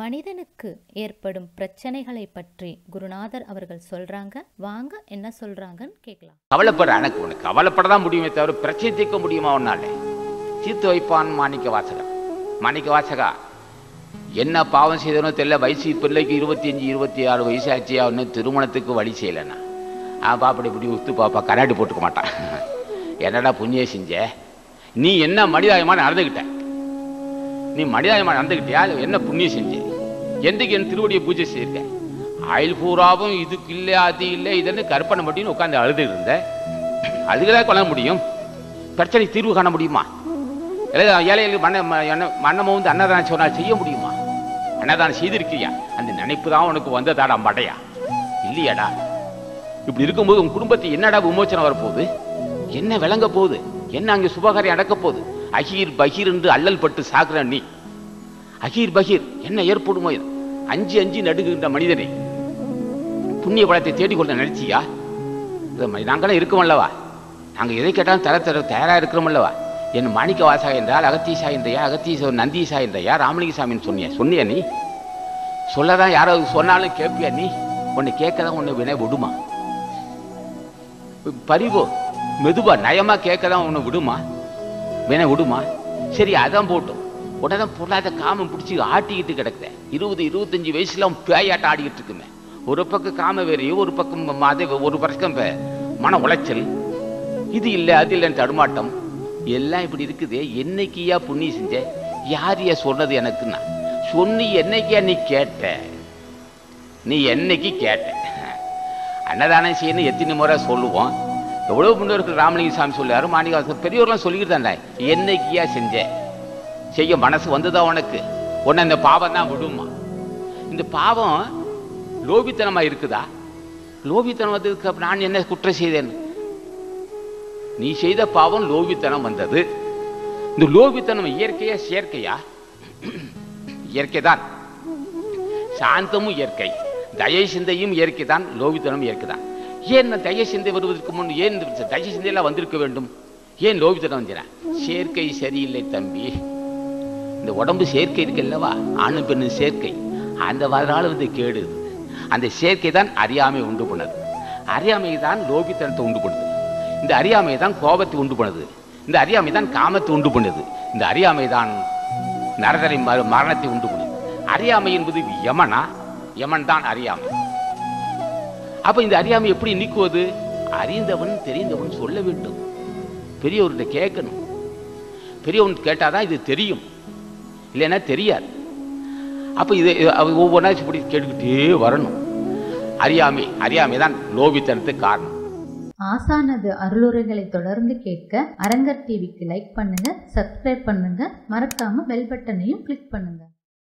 மனிதனுக்கு ஏற்படும் பிரச்சனைகளை பற்றி குருநாதர் அவர்கள் சொல்றாங்க. வாங்க என்ன சொல்றாங்கன்னு கேட்கலாம். கவலைப்பட எனக்கு கவலைப்பட தான் முடியுமே தவிர பிரச்சனை தீர்க்க முடியுமா ஒன்னாலே? தீர்த்து வைப்பான் மாணிக்கவாசகா. மாணிக்கவாசகா என்ன பாவம் செய்தனோ தெரியல, வயசு பிள்ளைக்கு 25 26 வயசு ஆச்சு, அவனு திருமணத்துக்கு வழி செய்யலைண்ணா. ஆப்பா அப்படி இப்படி உத்து பாப்பா கண்ணாடி போட்டுக்க மாட்டான். என்னடா புண்ணிய செஞ்ச நீ, என்ன மனிதாயமான நடந்துக்கிட்ட நீ, மனிதாயமாக நடந்துக்கிட்டியா? என்ன புண்ணியம் செஞ்சு எந்தக்கு என் திருவடியை பூஜை செய்யிருக்க? ஆயுள் பூராவும் இதுக்கு இல்லை அது இல்லை இதென்னு கற்பனை பட்டின்னு உட்காந்து அழுதுகிட்டு இருந்த. அதுக்குதான் கொள்ள முடியும், பிரச்சனை தீர்வு காண முடியுமா? ஏழைகளுக்கு மன்னமும் வந்து அன்னதானம் சொன்னால் செய்ய முடியுமா? அன்னதானம் செய்திருக்கியா? அந்த நினைப்பு தான் உனக்கு வந்ததாடா மடையா இல்லையாடா? இப்படி இருக்கும்போது உன் குடும்பத்தை என்னடா விமோச்சனம் வரப்போகுது? என்ன விளங்க போகுது? என்ன அங்கே சுபகாரியம் நடக்க போகுது? அகீர் பகீர் என்று அல்லல் பட்டு சாக்குற நீ, அகீர் பகீர் என்ன ஏற்படுமோ? அஞ்சு அஞ்சு நடுங்குகின்ற மனிதனை புண்ணிய பலத்தை தேடிக்கொள்ள நினைச்சியா? நாங்களாம் இருக்கோம் அல்லவா, நாங்கள் எதை கேட்டாலும் தர தயாராக இருக்கிறோம் அல்லவா? என் மாணிக்க வாசா என்றால் அகத்தீசா என்றையா, அகத்தீச நந்தீசா என்றையா, ராமலிங்கசாமின்னு சொன்னியா? நீ சொல்லதான் யாரோ சொன்னாலும் கேட்பியா? நீ உன்னை கேட்கதான் உன்னை வினை விடுமா? பரிவோ மெதுவா நயமா கேட்கதான் உன்னை விடுமா? வேணா விடுமா? சரி அதான் போட்டோம். உடனே பொருளாத காமம் பிடிச்சி ஆட்டிக்கிட்டு கிடக்குற 20 25 வயசுல பேயாட்டம் ஆடிக்கிட்டு இருக்குமே. ஒரு பக்கம் காம வேறையும் ஒரு பக்கம் ஒரு பக்கம் மன உளைச்சல், இது இல்லை அது இல்லைன்னு தடுமாட்டம் எல்லாம் இப்படி இருக்குது. என்னைக்கியா புண்ணிய செஞ்ச? யார் யா சொன்னது எனக்குன்னா? சொன்னி என்னைக்கியா நீ கேட்ட? நீ என்னைக்கு கேட்ட? அன்னதானம் செய்யணும் எத்தனை முறை சொல்லுவோம், எவ்வளவு முன்னோர்கள் ராமலிங்கசாமி சொல்லுவாரு, மாணிக்கவாசகர் பெரியவரெல்லாம் சொல்லிக்கிட்டு தானே. என்னைக்கியா செஞ்ச? செய்ய மனசு வந்துதான் உனக்கு? உன்னை இந்த பாவம் தான் விடுமா? இந்த பாவம் லோபித்தனமா இருக்குதா? லோபித்தனம் வந்ததுக்கு நான் என்ன குற்றம் செய்தேன்? நீ செய்த பாவம் லோபித்தனம் வந்தது. இந்த லோபித்தனம் இயற்கையா செயற்கையா? இயற்கை தான். சாந்தமும் இயற்கை, தயை சிந்தையும் இயற்கை தான், லோபித்தனம் இயற்கை தான். ஏன் நான் தய சிந்தை வருவதற்கு முன் ஏன் தய சிந்தையெல்லாம் வந்திருக்க வேண்டும்? ஏன் லோபித்தனம் வந்துறேன்? சேர்க்கை சரியில்லை தம்பி. இந்த உடம்பு சேர்க்கை இருக்கு அல்லவா, ஆணும் பெண்ணு சேர்க்கை, அந்த வரலாறு வந்து கேடு. அந்த சேர்க்கை தான் அறியாமை உண்டு பண்ணது, அறியாமை தான் லோபித்தனத்தை உண்டு பண்ணுது, இந்த அறியாமை தான் கோபத்தை உண்டு பண்ணுது, இந்த அறியாமை தான் காமத்தை உண்டு பண்ணுது, இந்த அறியாமை தான் நரதரை மரணத்தை உண்டு பண்ணுது. அறியாமை என்பது யமனா? யமன் தான் அறியாமை. அப்ப இந்த அறியாமை எப்படி நீக்குவது? அறிந்தவன் தெரிந்தவன் சொல்ல வேண்டும், பெரியவர்கிட்ட கேட்கணும். பெரியவன் கேட்டாதான் இது தெரியும், இல்லைன்னா தெரியாது. அப்ப இது ஒவ்வொன்றா இப்படி கேட்டுக்கிட்டே வரணும். அறியாமை, அறியாமை தான் லோபித்தனத்துக்கு காரணம். ஆசானது அருளுரைகளை தொடர்ந்து கேட்க அரங்கர் டிவிக்கு லைக் பண்ணுங்க, சப்ஸ்கிரைப் பண்ணுங்க, மறக்காம பெல் பட்டனையும் கிளிக் பண்ணுங்க.